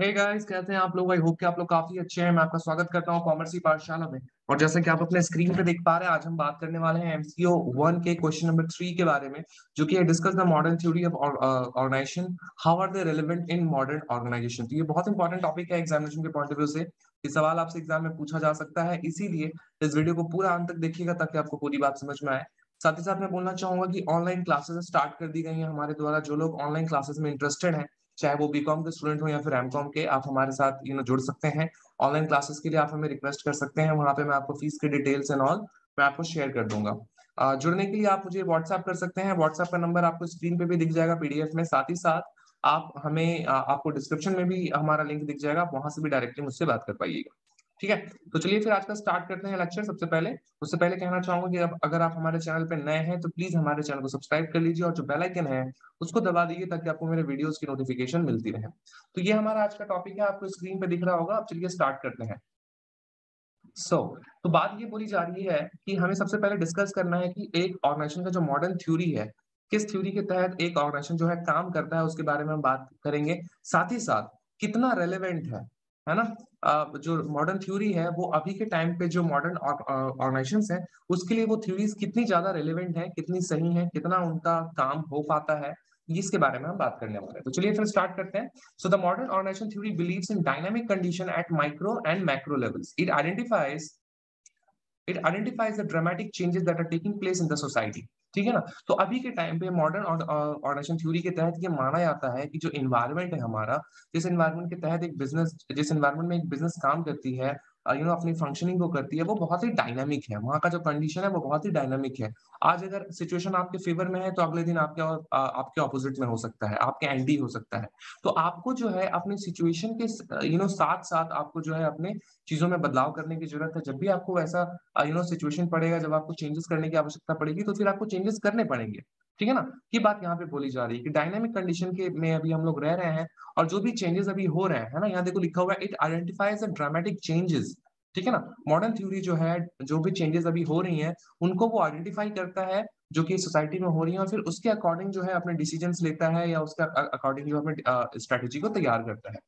Hey guys, कैसे हैं आप लोग? आई होप कि आप लोग काफी अच्छे हैं। मैं आपका स्वागत करता हूं कॉमर्स ई पाठशाला में। और जैसे कि आप अपने स्क्रीन पे देख पा रहे हैं, आज हम बात करने वाले हैं एमसीओ 1 के क्वेश्चन नंबर 3 के बारे में, जो कि discuss the modern theory of organisation, how are they relevant in modern organisation. तो ये बहुत इंपॉर्टेंट टॉपिक है एग्जामिनेशन के पॉइंट ऑफ व्यू से। ये सवाल आपसे एग्जाम में पूछा जा सकता है, इसीलिए इस वीडियो को पूरा अंत तक देखिएगा ताकि आपको पूरी बात समझ में आए। साथ ही साथ मैं बोलना चाहूंगा कि ऑनलाइन क्लासेस स्टार्ट कर दी गई हैं हमारे द्वारा। जो लोग ऑनलाइन क्लासेस में इंटरेस्टेड हैं, चाहे वो बीकॉम के स्टूडेंट हो या फिर एमकॉम के, आप हमारे साथ जुड़ सकते हैं। ऑनलाइन क्लासेस के लिए आप हमें रिक्वेस्ट कर सकते हैं। वहाँ पे मैं आपको फीस के डिटेल्स एंड ऑल मैं आपको शेयर कर दूंगा। जुड़ने के लिए आप मुझे व्हाट्सएप कर सकते हैं। व्हाट्सएप का नंबर आपको स्क्रीन पे भी दिख जाएगा पीडीएफ में। साथ ही साथ आप हमें आपको डिस्क्रिप्शन में भी हमारा लिंक दिख जाएगा, आप वहां से भी डायरेक्टली मुझसे बात कर पाइएगा। ठीक है, तो चलिए फिर आज का स्टार्ट करते हैं लेक्चर। उससे पहले कहना चाहूंगा कि अगर आप हमारे चैनल पे नए हैं तो प्लीज हमारे चैनल को सब्सक्राइब कर लीजिए और जो बेल आइकन है उसको दबा दीजिए ताकि आपको मेरे वीडियोस की नोटिफिकेशन मिलती रहे। तो ये हमारा आज का टॉपिक है, आपको स्क्रीन पे दिख रहा होगा। अब चलिए स्टार्ट करते हैं। तो बात ये बोली जा रही है कि हमें सबसे पहले डिस्कस करना है कि एक ऑर्गेनाइजेशन का जो मॉडर्न थ्योरी है, किस थ्योरी के तहत एक ऑर्गेनाइजेशन जो है काम करता है, उसके बारे में हम बात करेंगे। साथ ही साथ कितना रेलेवेंट है ना, जो मॉडर्न थ्योरी है वो अभी के टाइम पे जो मॉडर्न ऑर्गेनाइजेशंस हैं उसके लिए वो थ्योरीज कितनी ज्यादा रेलेवेंट है, कितनी सही है, कितना उनका काम हो पाता है, इसके बारे में हम बात करने वाले हैं। तो चलिए फिर स्टार्ट करते हैं। So the modern organisation theory believes in dynamic condition at micro and macro levels. It identifies the dramatic changes that are taking place in the society. ठीक है ना, तो अभी के टाइम पे मॉडर्न ऑर्गेनाइजेशन थ्योरी के तहत ये माना जाता है कि जो एनवायरनमेंट है हमारा, जिस एनवायरनमेंट के तहत जिस एनवायरनमेंट में एक बिजनेस काम करती है, अपनी फंक्शनिंग को करती है, वो बहुत ही डायनामिक है। वहाँ का जो कंडीशन है वो बहुत ही डायनामिक है। आज अगर सिचुएशन आपके फेवर में है तो अगले दिन आपके ऑपोजिट में हो सकता है, आपके एंटी हो सकता है। तो आपको जो है अपने सिचुएशन के साथ साथ आपको जो है अपने चीजों में बदलाव करने की जरूरत है। जब भी आपको ऐसा सिचुएशन पड़ेगा, जब आपको चेंजेस करने की आवश्यकता पड़ेगी, तो फिर आपको चेंजेस करने पड़ेंगे। ठीक है ना, ये बात यहाँ पे बोली जा रही है कि डायनामिक कंडीशन के में अभी हम लोग रह रहे हैं और जो भी चेंजेस अभी हो रहे हैं, है ना, यहाँ देखो लिखा हुआ है it identifies the dramatic changes. ठीक है ना, मॉडर्न थ्योरी जो है जो भी चेंजेस अभी हो रही हैं उनको वो आइडेंटिफाई करता है जो कि सोसाइटी में हो रही है, और फिर उसके अकॉर्डिंग जो है अपने डिसीजंस लेता है या उसके अकॉर्डिंग जो अपने स्ट्रेटेजी को तैयार करता है।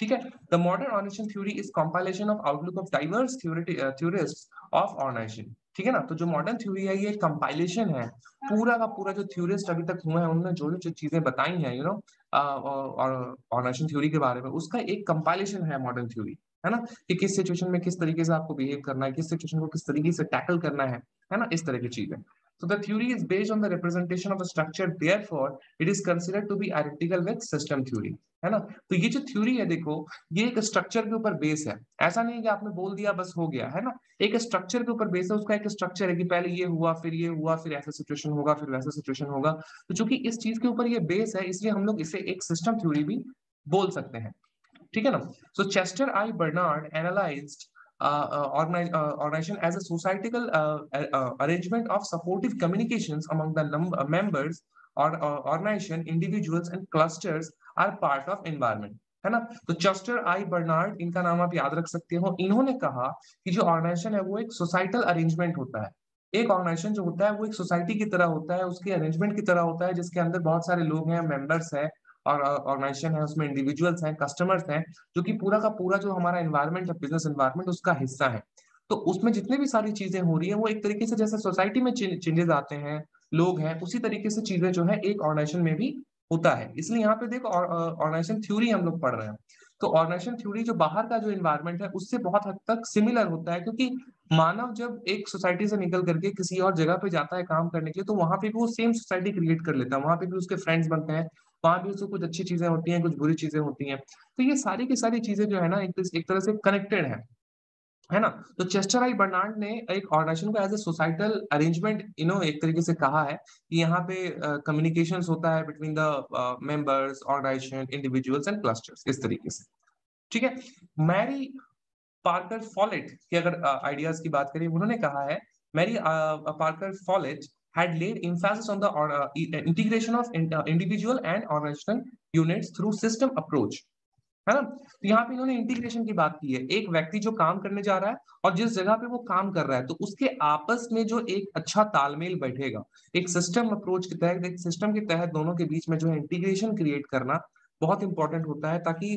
ठीक है, the modern organisation theory is compilation of outlook of diverse theorists of organisation. ठीक है ना, तो जो मॉडर्न थ्योरी है ये कंपाइलेशन है पूरा का पूरा जो थ्योरिस्ट अभी तक हुए हैं उन्होंने जो जो चीजें बताई हैं ऑर्गेनाइजेशन थ्योरी के बारे में, उसका एक कंपाइलेशन है मॉडर्न थ्योरी, है ना, कि किस सिचुएशन में किस तरीके से आपको बिहेव करना है, किस सिचुएशन को किस तरीके से टैकल करना है, है ना, इस तरह की चीजें। So the theory is based on the representation of a structure. Therefore, it is considered to be identical with system theory. है ना, तो ये जो थ्योरी है देखो ये एक स्ट्रक्चर के ऊपर बेस है। ऐसा नहीं है कि आपने बोल दिया बस हो गया, है ना, एक स्ट्रक्चर के ऊपर बेस है। उसका एक स्ट्रक्चर है कि पहले ये हुआ, फिर ये हुआ, फिर ऐसा सिचुएशन होगा, फिर वैसा सिचुएशन होगा। तो चूंकि इस चीज के ऊपर ये बेस है इसलिए हम लोग इसे एक सिस्टम थ्योरी भी बोल सकते हैं। ठीक है ना, so Chester I Barnard analysed organization as a societal arrangement of supportive communications among the members or organization, individuals and clusters are part of environment. है ना, तो चेस्टर आई बर्नार्ड, इनका नाम आप याद रख सकते हो। इन्होंने कहा कि जो ऑर्गेनाइजेशन है वो एक सोसाइटल अरेंजमेंट होता है। एक ऑर्गेनाइजेशन जो होता है वो एक सोसाइटी की तरह होता है, उसके अरेंजमेंट की तरह होता है, जिसके अंदर बहुत सारे लोग हैं, मेंबर्स है और ऑर्गेनाइजेशन है, उसमें इंडिविजुअल्स हैं, कस्टमर्स हैं, जो कि पूरा का पूरा जो हमारा एनवायरनमेंट है, बिजनेस एनवायरनमेंट, उसका हिस्सा है। तो उसमें जितने भी सारी चीजें हो रही है वो एक तरीके से जैसे सोसाइटी में चेंजेस आते हैं, लोग हैं, उसी तरीके से चीजें जो है एक ऑर्गेनाइजेशन में भी होता है। इसलिए यहाँ पे देखो ऑर्गेनाइजेशन थ्योरी हम लोग पढ़ रहे हैं। तो ऑर्गेनाइजेशन थ्योरी जो बाहर का जो एनवायरनमेंट है उससे बहुत हद तक सिमिलर होता है, क्योंकि मानव जब एक सोसाइटी से निकल करके किसी और जगह पे जाता है काम करने के लिए, तो वहां पे भी वो सेम सोसाइटी क्रिएट कर लेता है, वहां पे भी उसके फ्रेंड्स बनते हैं, वहां भी उसको कुछ अच्छी चीजें होती हैं, कुछ बुरी चीजें होती हैं। तो ये सारी की सारी चीजें जो है ना एक तरह से कनेक्टेड है, है ना। तो चेस्टर आई बर्नार्ड ने एक ऑर्गेनाइजेशन को एज ए सोसाइटल अरेंजमेंट एक तरीके से कहा है कि यहाँ पे कम्युनिकेशन होता है between the members, organisation, individuals and clusters, इस तरीके से। ठीक है, मैरी पार्कर फॉलेट की अगर आइडियाज की बात करें, उन्होंने कहा है Mary Parker Follett had laid emphasis on the integration of individual and organizational units through system approach. है ना, तो यहाँ पे इन्होंने इंटीग्रेशन की बात की है। एक व्यक्ति जो काम करने जा रहा है और जिस जगह पे वो काम कर रहा है, तो उसके आपस में जो एक अच्छा तालमेल बैठेगा, एक सिस्टम अप्रोच के तहत, एक सिस्टम के तहत दोनों के बीच में जो है इंटीग्रेशन क्रिएट करना, बहुत इंपॉर्टेंट होता है, ताकि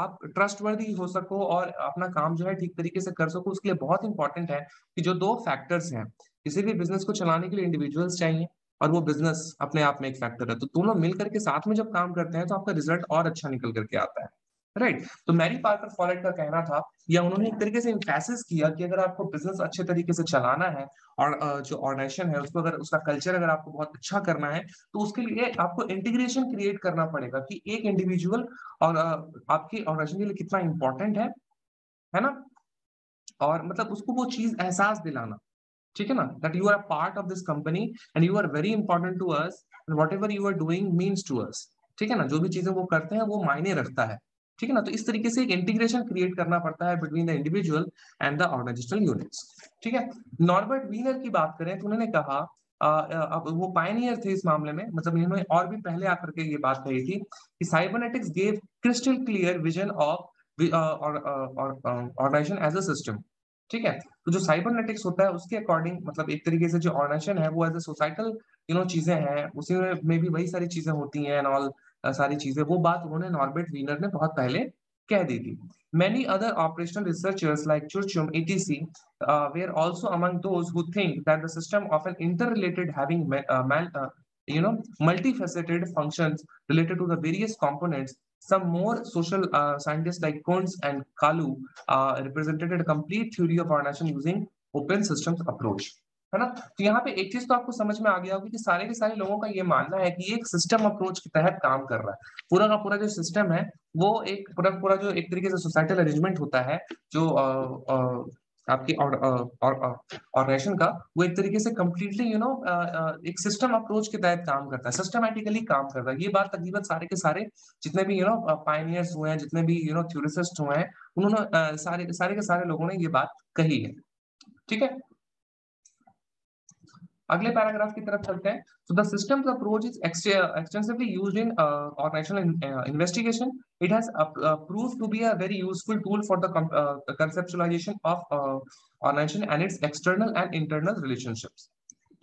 आप ट्रस्टवर्दी हो सको और अपना काम जो है ठीक तरीके से कर सको। उसके लिए बहुत इंपॉर्टेंट है कि जो दो फैक्टर्स हैं, किसी भी बिजनेस को चलाने के लिए इंडिविजुअल्स चाहिए और वो बिजनेस अपने आप में एक फैक्टर है, तो दोनों मिलकर के साथ में जब काम करते हैं तो आपका रिजल्ट और अच्छा निकल करके आता है, राइट। तो मैरी पार्कर फॉलेट का कहना था, या उन्होंने एक तरीके से इंफेसिस किया कि अगर आपको बिजनेस अच्छे तरीके से चलाना है और जो ऑर्गेनाइजेशन है उसको अगर उसका कल्चर अगर आपको बहुत अच्छा करना है तो उसके लिए आपको इंटीग्रेशन क्रिएट करना पड़ेगा कि एक इंडिविजुअल और आपके ऑर्गेनाइजेशन के लिए कितना इंपॉर्टेंट है ना, और मतलब उसको वो चीज एहसास दिलाना, ठीक है ना, that you are a part of this company and you are very important to us and whatever you are doing means to us, ठीक है ना, जो भी चीजें वो करते हैं वो मायने रखता है, ठीक है ना। तो इस तरीके से एक इंटीग्रेशन क्रिएट करना पड़ता है between the individual and the organisational units, ठीक है। नॉर्बर्ट वीनर की बात करें तो उन्होंने कहा, वो पायनियर थे इस मामले में, मतलब इन्होंने और भी पहले आकर के ये बात कही थी कि cybernetics gave crystal clear vision of organisation as a system, ठीक है। तो जो साइबरनेटिक्स होता है उसके अकॉर्डिंग मतलब एक तरीके से जो ऑर्गेनाइजेशन है वो एज ए सोसाइटल चीजें हैं, उसी में भी वही सारी चीजें होती हैं एंड ऑल सारी चीजें, वो बात उन्होंने नॉर्बर्ट वीनर ने बहुत पहले कह दी थी। Many other operational researchers like चुरचुम etc were also among those who think that the system of an interrelated having multifaceted functions related to the various components. Some more social scientists like Kunz and Kalu represented a complete theory of organization using open systems approach, है ना। तो यहाँ पे एक चीज तो आपको समझ में आ गया होगी कि सारे के सारे लोगों का ये मानना है कि एक सिस्टम अप्रोच के तहत काम कर रहा है, पूरा का पूरा जो सिस्टम है वो एक पूरा जो एक तरीके से सोसाइटल अरेंजमेंट होता है जो आपके ऑर्गेनाइजेशन का, वो एक तरीके से कंप्लीटली एक सिस्टम अप्रोच के तहत काम करता है, सिस्टमैटिकली काम करता है। ये बात तकरीबन सारे के सारे जितने भी पायनियर्स हुए हैं, जितने भी थ्योरिसिस्ट हुए हैं, उन्होंने सारे के सारे लोगों ने ये बात कही है, ठीक है। अगले पैराग्राफ की तरफ चलते हैं। So the systems approach is extensively used in organisational investigation. It has proved to be a very useful tool for the conceptualisation of organisation and its external and internal relationships,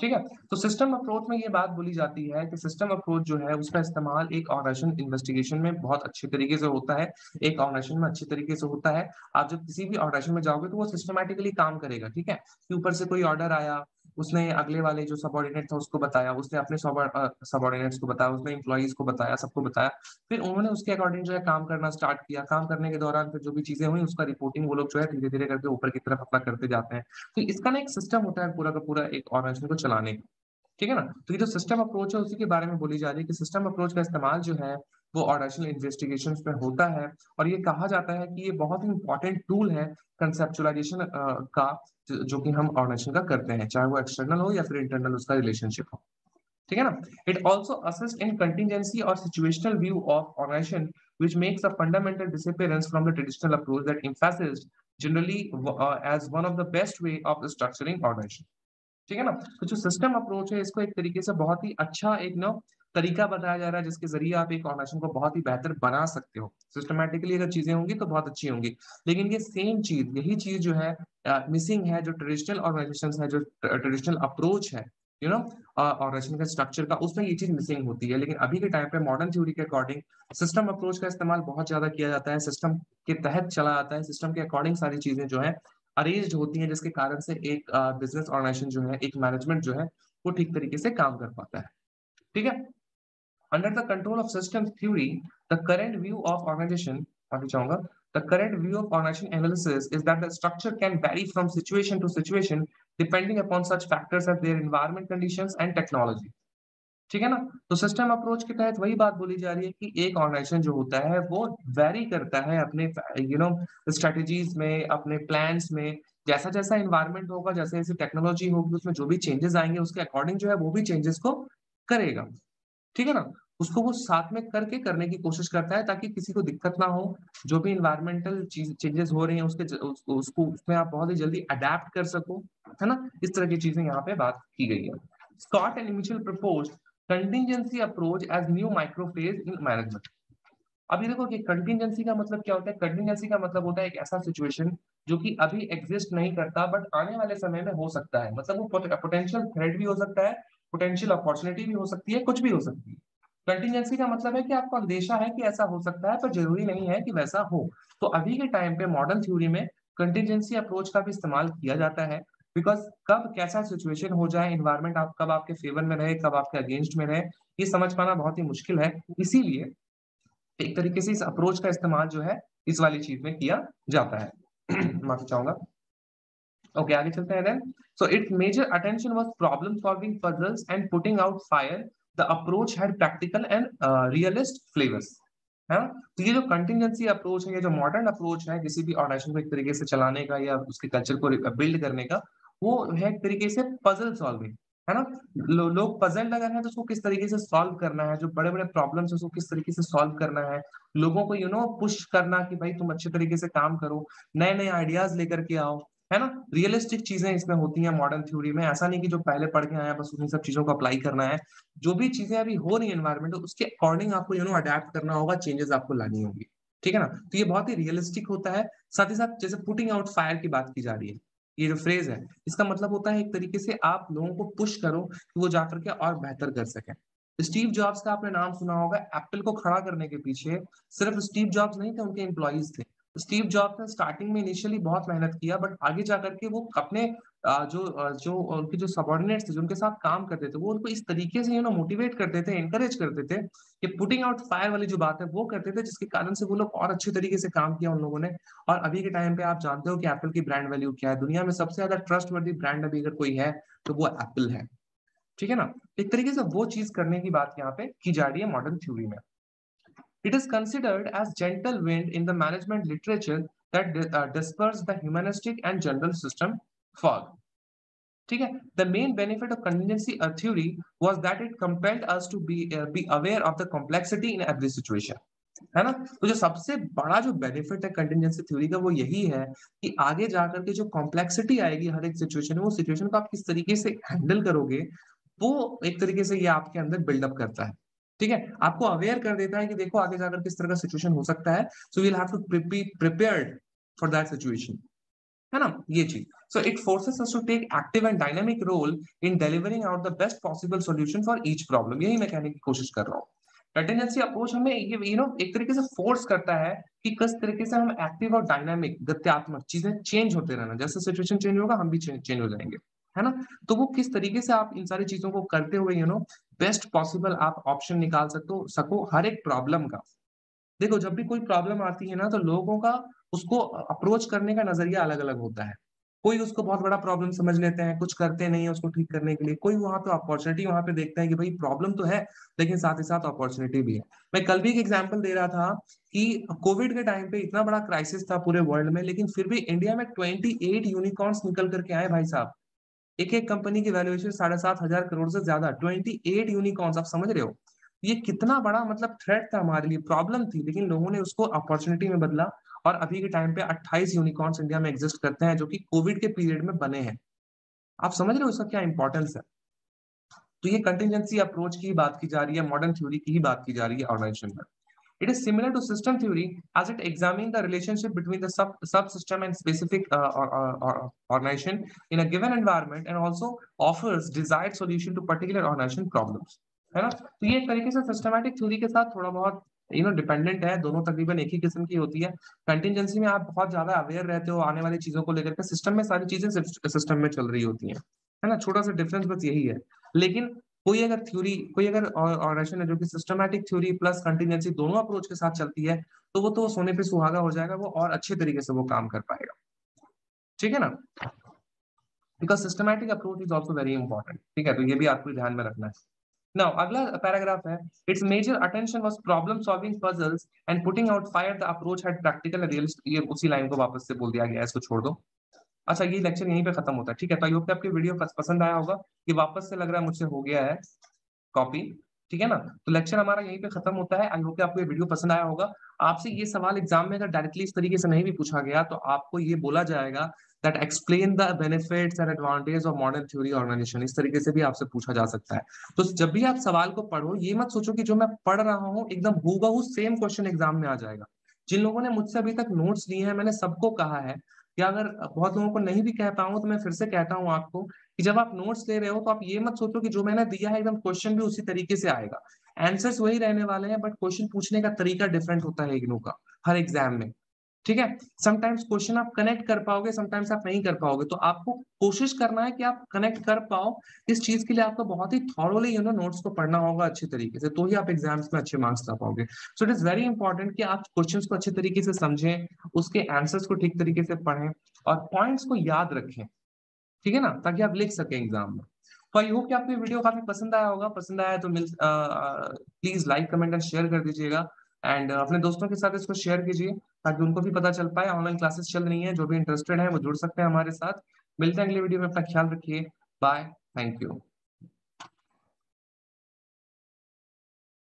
ठीक है। तो system approach में ये बात बोली जाती है कि सिस्टम अप्रोच जो है उसका इस्तेमाल एक ऑर्गेनाइजेशन इन्वेस्टिगेशन में बहुत अच्छे तरीके से होता है, एक ऑर्गेनाइजेशन में अच्छे तरीके से होता है। आप जब किसी भी ऑर्गेनाइजेशन में जाओगे तो वो सिस्टमैटिकली काम करेगा, ठीक है, कि ऊपर से कोई ऑर्डर आया, उसने अगले वाले जो सबऑर्डिनेट था उसको बताया, उसने अपने सबऑर्डिनेट्स को बताया, उसने एम्प्लॉइज को बताया, सबको बताया, फिर उन्होंने उसके अकॉर्डिंग जो है काम करना स्टार्ट किया। काम करने के दौरान फिर जो भी चीजें हुई उसका रिपोर्टिंग वो लोग जो है धीरे धीरे करके ऊपर की तरफ अपना करते जाते हैं। तो इसका ना एक सिस्टम होता है पूरा का पूरा एक ऑर्गेनाइजेशन को चलाने का, ठीक है ना। तो ये जो सिस्टम अप्रोच है उसी के बारे में बोली जा रही है कि सिस्टम अप्रोच का इस्तेमाल जो है वो ऑर्गेनाइजेशनल इन्वेस्टिगेशंस में होता है, और ये कहा जाता है कि ये बहुत ही इंपॉर्टेंट टूल है कंसेप्चुअलाइजेशन का, जो कि हम ऑर्गेनाइजेशन का करते हैं, चाहे वो एक्सटर्नल हो या फिर इंटरनल उसका रिलेशनशिप हो, ठीक है ना। It also assist in contingency और situational view of organisation which makes a fundamental disappearance from the traditional approach that emphasised generally as one of the best way of structuring organisation, ठीक है ना। तो जो सिस्टम अप्रोच है इसको एक तरीके से बहुत ही अच्छा एक तरीका बताया जा रहा है जिसके जरिए आप एक ऑर्गेनाइजेशन को बहुत ही बेहतर बना सकते हो। सिस्टमैटिकली अगर चीजें होंगी तो बहुत अच्छी होंगी, लेकिन ये सेम चीज, यही चीज जो है मिसिंग है जो ट्रेडिशनल ऑर्गेनाइजेशंस है, जो ट्रेडिशनल अप्रोच है ऑर्गेनाइजेशन का स्ट्रक्चर का, उसमें ये चीज मिसिंग होती है। लेकिन अभी के टाइम पे मॉडर्न थ्योरी के अकॉर्डिंग सिस्टम अप्रोच का इस्तेमाल बहुत ज्यादा किया जाता है, सिस्टम के तहत चला जाता है, सिस्टम के अकॉर्डिंग सारी चीजें जो है अरेंज्ड होती हैं, जिसके कारण से एक बिजनेस ऑर्गेनाइजेशन जो है, एक मैनेजमेंट जो है वो ठीक तरीके से काम कर पाता है, ठीक है। Under the control of systems theory, the current view of organization, the current view of organization analysis is that the structure can vary from situation to situation depending upon such factors as their environment conditions and technology, ठीक है ना। तो system approach के तहत वही बात बोली जा रही है कि एक ऑर्गेनाइजेशन जो होता है वो वेरी करता है अपने स्ट्रेटजीज में, अपने प्लान्स में, जैसा जैसा एनवायरमेंट होगा, जैसे जैसे टेक्नोलॉजी होगी, उसमें जो भी चेंजेस आएंगे उसके अकॉर्डिंग जो है वो भी चेंजेस को करेगा, ठीक है ना। उसको वो साथ में करके करने की कोशिश करता है ताकि किसी को दिक्कत ना हो, जो भी इन्वायरमेंटल चेंजेस हो रहे हैं उसको उसमें आप बहुत ही जल्दी अडेप्ट कर सको, है ना। इस तरह की चीजें यहाँ पे बात की गई है। Scott and Mitchell propose contingency approach as new macrophage in management. अभी देखो कि कंटिजेंसी का मतलब क्या होता है। कंटिजेंसी का मतलब होता है एक ऐसा सिचुएशन जो कि अभी एग्जिस्ट नहीं करता बट आने वाले समय में हो सकता है, मतलब वो पोटेंशियल थ्रेट भी हो सकता है, पोटेंशियल अपॉर्चुनिटी भी हो सकती है, कुछ भी हो सकती है, कंटीजेंसी का मतलब है कि आपको अंदेशा है कि ऐसा हो सकता है पर जरूरी नहीं है कि वैसा हो। तो अभी के टाइम पे मॉडर्न थ्योरी में कंटीजेंसी अप्रोच का भी इस्तेमाल किया जाता है, बिकॉज कब कैसा सिचुएशन हो जाए, एनवायरमेंट आप कब आपके फेवर में रहे, कब आपके अगेंस्ट में रहे, ये समझ पाना बहुत ही मुश्किल है। इसीलिए एक तरीके से इस अप्रोच का इस्तेमाल जो है इस वाली चीज में किया जाता है। माफी चाहूंगा। ओके, आगे चलते हैं। So its major attention was problem solving puzzles and putting out fire. The approach had practical and realist flavors, है ना? तो ये जो contingency approach है, ये जो modern approach है किसी भी ऑर्गेनाइजेशन को एक तरीके से चलाने का या उसके कल्चर को बिल्ड करने का, वो है एक तरीके से पजल सॉल्विंग, है ना? लोग पजल अगर है तो उसको किस तरीके से सॉल्व करना है, जो बड़े बड़े प्रॉब्लम्स है उसको किस तरीके से सॉल्व करना है, लोगों को पुश करना कि भाई तुम अच्छे तरीके से काम करो, नए नए आइडियाज लेकर के आओ, है ना? रियलिस्टिक चीजें इसमें होती हैं मॉडर्न थ्योरी में। ऐसा नहीं कि जो पहले पढ़ के आए हैं बस उन सब चीजों को अप्लाई करना है। जो भी चीजें अभी हो रही है एनवायरमेंट, उसके अकॉर्डिंग आपको अडैप्ट करना होगा, चेंजेस आपको लानी होगी, ठीक है ना? तो ये बहुत ही रियलिस्टिक होता है। साथ ही साथ जैसे पुटिंग आउट फायर की बात की जा रही है, ये जो फ्रेज है इसका मतलब होता है एक तरीके से आप लोगों को पुश करो कि वो जाकर के और बेहतर कर सके। स्टीव जॉब्स का आपने नाम सुना होगा। एप्पल को खड़ा करने के पीछे सिर्फ स्टीव जॉब्स नहीं थे, उनके एम्प्लॉइज थे। स्टीव जॉब्स ने स्टार्टिंग में इनिशियली बहुत मेहनत किया, बट आगे जाकर के वो अपने जो उनके जो सबऑर्डिनेट्स थे, जो उनके साथ काम करते थे, वो उनको इस तरीके से मोटिवेट करते थे, एनकरेज करते थे कि पुटिंग आउट फायर वाली जो बात है वो करते थे, जिसके कारण से वो लोग और अच्छे तरीके से काम किया उन लोगों ने। और अभी के टाइम पे आप जानते हो कि एप्पल की ब्रांड वैल्यू क्या है। दुनिया में सबसे ज्यादा ट्रस्टवर्दी ब्रांड अभी अगर कोई है तो वो एप्पल है, ठीक है ना? एक तरीके से वो चीज करने की बात यहाँ पे की जा रही है मॉडर्न थ्योरी में। It is considered as gentle wind in the management literature that disperses the humanistic and general system fog. ठीक है? The main benefit of contingency theory was that it compelled us to be aware of the complexity in every situation. है ना? तो जो सबसे बड़ा जो benefit है कंटिजेंसी थ्योरी का वो यही है कि आगे जाकर के जो कॉम्प्लेक्सिटी आएगी हर एक सिचुएशन में, वो सिचुएशन को आप किस तरीके से हैंडल करोगे, वो एक तरीके से ये आपके अंदर बिल्डअप करता है, ठीक है? आपको अवेयर कर देता है कि देखो आगे जाकर किस तरह का सिचुएशन हो सकता है। So we will have to be prepared for that situation, है ना? ये चीज। So it forces us to take active and dynamic role in delivering out the best possible solution for each problem. यही मैं कहने की कोशिश कर रहा हूँ। कंटीजेंसी अप्रोच हमें एक तरीके से फोर्स करता है कि किस तरीके से हम एक्टिव और डायनामिक, गत्यात्मक, चीजें चेंज होते रहना। जैसे सिचुएशन चेंज होगा हम भी चेंज हो जाएंगे, है ना? तो वो किस तरीके से आप इन सारी चीजों को करते हुए बेस्ट पॉसिबल आप ऑप्शन निकाल सको हर एक प्रॉब्लम का। देखो जब भी कोई प्रॉब्लम आती है ना, तो लोगों का उसको अप्रोच करने का नजरिया अलग अलग होता है। कोई उसको बहुत बड़ा प्रॉब्लम समझ लेते हैं, कुछ करते नहीं है उसको ठीक करने के लिए। कोई वहां पे अपॉर्चुनिटी वहां पे देखते हैं कि भाई प्रॉब्लम तो है लेकिन साथ ही साथ अपॉर्चुनिटी भी है। मैं कल भी एक एग्जांपल दे रहा था कि कोविड के टाइम पे इतना बड़ा क्राइसिस था पूरे वर्ल्ड में, लेकिन फिर भी इंडिया में 28 यूनिकॉर्न्स निकल करके आए भाई साहब। एक एक कंपनी की वैल्यूएशन 7,500 करोड़ से ज्यादा। 28 यूनिकॉर्न्स, आप समझ रहे हो? ये कितना बड़ा मतलब थ्रेट था हमारे लिए, प्रॉब्लम थी, लेकिन लोगों ने उसको अपॉर्चुनिटी में बदला। और अभी के टाइम पे 28 यूनिकॉर्न्स इंडिया में एग्जिस्ट करते हैं जो कि कोविड के पीरियड में बने हैं। आप समझ रहे हो इसका क्या इंपॉर्टेंस है? तो ये कंटिजेंसी अप्रोच की बात की जा रही है, मॉडर्न थ्योरी की ही बात की जा रही है ऑर्गेनाइजेशन में। It is similar to system theory as it examines the relationship between the subsystem and specific organization in a given environment, and also offers desired solution to particular organization problems. है ना? तो ये एक तरीके से systematic theory के साथ थोड़ा बहुत dependent है। दोनों तकरीबन एक ही किस्म की होती है। Contingency में आप बहुत ज्यादा aware रहते हो आने वाली चीजों को लेकर के, system में सारी चीजें सिस्टम में चल रही होती हैं, है ना? छोटा सा डिफरेंस बस यही है। लेकिन कोई अगर ऑर्गेनाइजेशन है जो कि सिस्टमैटिक थ्योरी प्लस कंटीजेंसी दोनों अप्रोच के साथ चलती है, तो वो सोने पे सुहागा हो जाएगा, वो और अच्छे तरीके से वो काम कर पाएगा, ठीक है ना? Because systematic approach is also very important, ठीक है? तो ये भी आपको ध्यान में रखना है। Now, अगला पैराग्राफ है, it's major attention was problem solving puzzles and putting out fire, the approach had practical realist. ये उसी लाइन को वापस से बोल दिया गया है, इसको छोड़ दो। अच्छा, ये लेक्चर यहीं पे खत्म होता है, ठीक है? तो आई होप कि आपके वीडियो पसंद आया होगा। ये वापस से लग रहा है मुझसे हो गया है कॉपी, ठीक है ना? तो लेक्चर हमारा यहीं पे खत्म होता है। आई होप कि आपको ये वीडियो पसंद आया होगा। आपसे ये सवाल एग्जाम में अगर डायरेक्टली इस तरीके से नहीं भी पूछा गया, तो आपको ये बोला जाएगा that explain the benefits and advantage of modern theory organisation. इस तरीके से भी आपसे पूछा जा सकता है। तो जब भी आप सवाल को पढ़ो, ये मत सोचो कि जो मैं पढ़ रहा हूँ एकदम हूबहू सेम क्वेश्चन एग्जाम में आ जाएगा। जिन लोगों ने मुझसे अभी तक नोट्स लिए हैं, मैंने सबको कहा है, या अगर बहुत लोगों को नहीं भी कह पाऊँ तो मैं फिर से कहता हूँ आपको कि जब आप नोट्स ले रहे हो तो आप ये मत सोचो कि जो मैंने दिया है एकदम क्वेश्चन भी उसी तरीके से आएगा। आंसर्स वही रहने वाले हैं, बट क्वेश्चन पूछने का तरीका डिफरेंट होता है इग्नू का हर एग्जाम में, ठीक है। समटाइम्स क्वेश्चन आप कनेक्ट कर पाओगे, समटाइम्स आप नहीं कर पाओगे, तो आपको कोशिश करना है कि आप कनेक्ट कर पाओ। इस चीज के लिए आपको बहुत ही थॉरली नोट्स को पढ़ना होगा अच्छे तरीके से, तो ही आप एग्जाम्स में अच्छे मार्क्स ला पाओगे। So it is very important कि आप क्वेश्चंस को अच्छे तरीके से समझें, उसके आंसर्स को ठीक तरीके से पढ़ें और पॉइंट्स को याद रखें, ठीक है ना, ताकि आप लिख सकें एग्जाम में। तो आई होप कि आपको ये वीडियो काफी पसंद आया होगा। पसंद आया तो please like, comment and share कर दीजिएगा एंड अपने दोस्तों के साथ इसको शेयर कीजिए ताकि उनको भी पता चल पाए। ऑनलाइन क्लासेस चल रही हैं, जो भी इंटरेस्टेड है वो जुड़ सकते हैं हमारे साथ। मिलते हैं अगले वीडियो में, अपना ख्याल रखिए, बाय, थैंक यू।